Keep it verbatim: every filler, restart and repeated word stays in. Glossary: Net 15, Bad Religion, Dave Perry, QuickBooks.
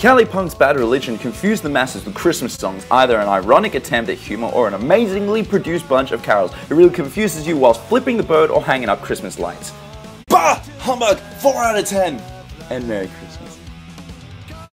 Cali Punk's Bad Religion confused the masses with Christmas songs, either an ironic attempt at humour or an amazingly produced bunch of carols. It really confuses you whilst flipping the bird or hanging up Christmas lights. Bah! Humbug! four out of ten! And Merry Christmas.